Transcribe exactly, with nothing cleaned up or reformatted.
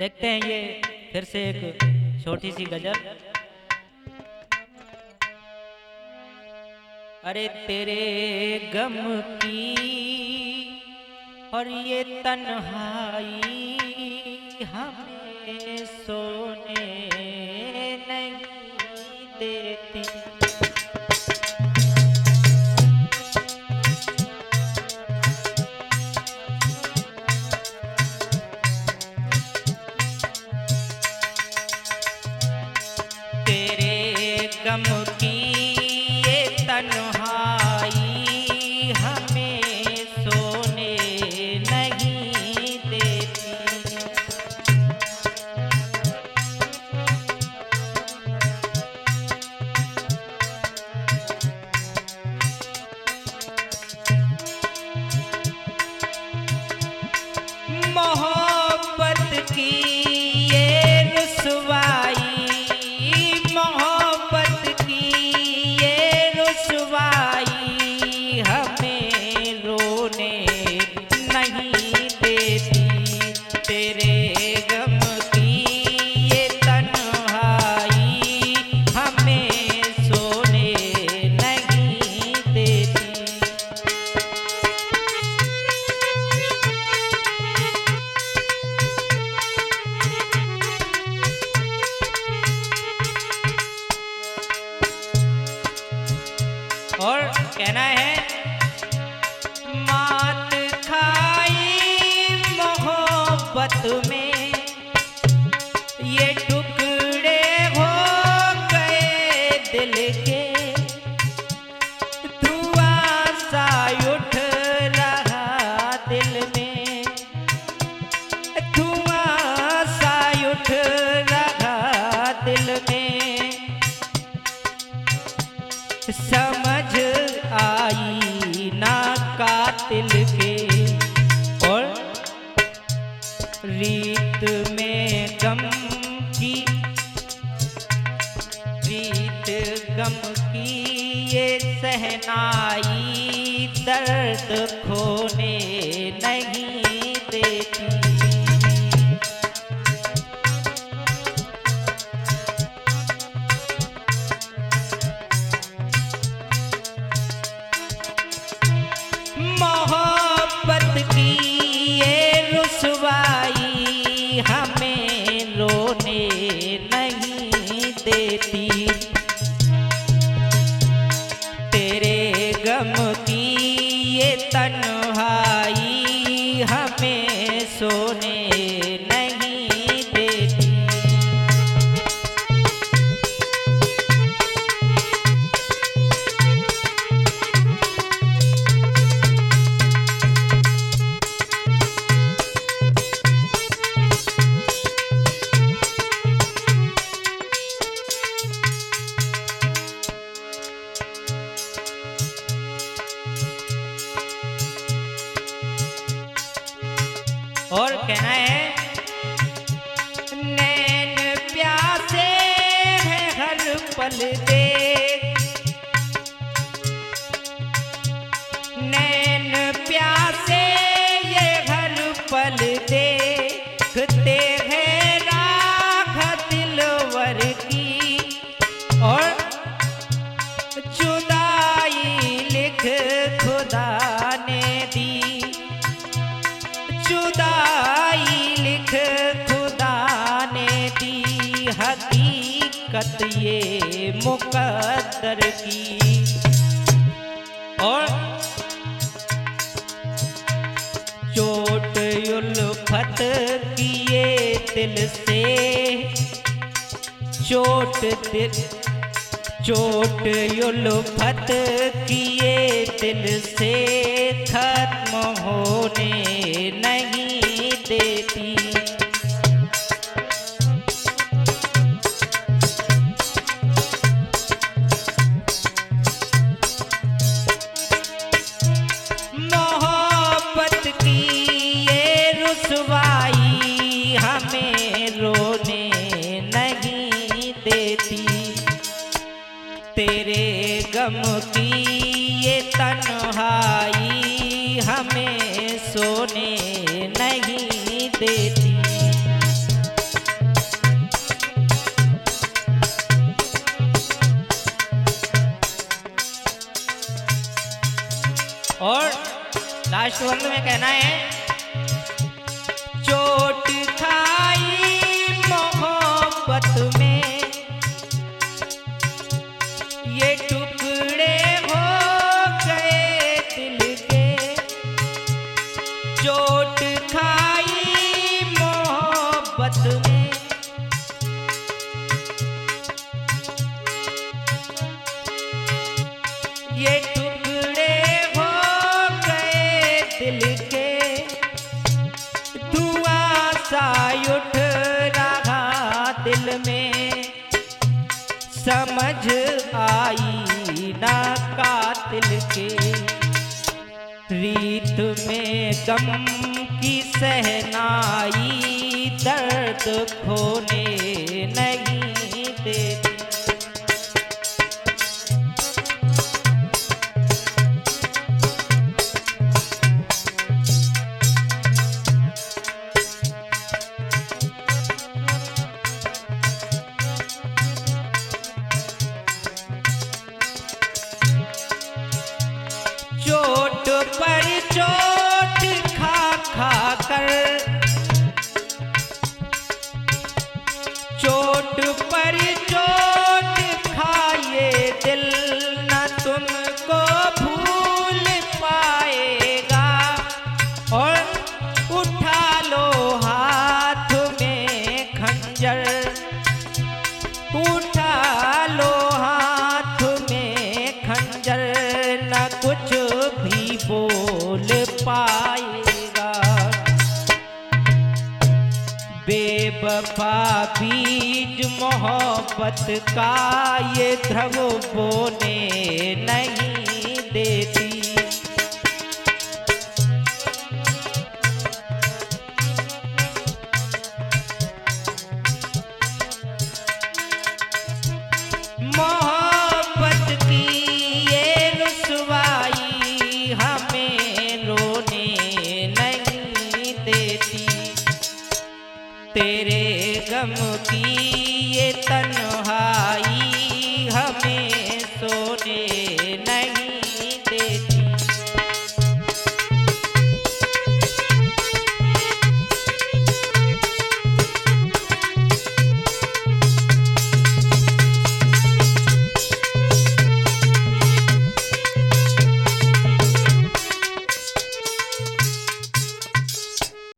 देखते हैं ये फिर से एक छोटी सी गजल। अरे तेरे गम की और ये तन्हाई हमें सोने नहीं देती। और कहना है मात खाई मोहब्बत में ये टुकड़े हो गए दिल के, धुआं सा उठ रहा दिल में, धुआं सा उठ रहा दिल में। समझ आई ना कातिल के और रीत में गम की, रीत गम की ये सहनाई दर्द खोने नहीं देती। तेरे गम की ये तन्हाई हमें सोने नहीं देती। और कहना है नैन प्यासे हैं हर पल दे, नैन प्यासे ये हर पल देखते हैं राख दिलवर की और जुदाई लिख खुदा ने दी, जुदाई लिख खुदा ने दी। हकीकत ये मुकद्दर की और चोट उल्फत किए दिल से, चोट दिल चोट उल्फत किए दिल से खत्म होने नहीं देती। मोहब्बत की ये रुसवाई हमें रोने नहीं देती। तेरे गम की ये तन्हाई हमें सोने नहीं देती। अश्वंद में कहना है समझ आई ना कातिल के रीत में गम की सहनाई दर्द खोने नहीं देती। चोट पर चोट खा खा कर चोट पर चोट खाए दिल न तुमको भूल पाएगा। और उठा लो हाथ में खंजर उठा लो हाथ में खंजर न कुछ बोल पाएगा। बेवफा बीज मोहब्बत का ये ध्रुव बोने नहीं देती। तेरे गम की ये तन्हाई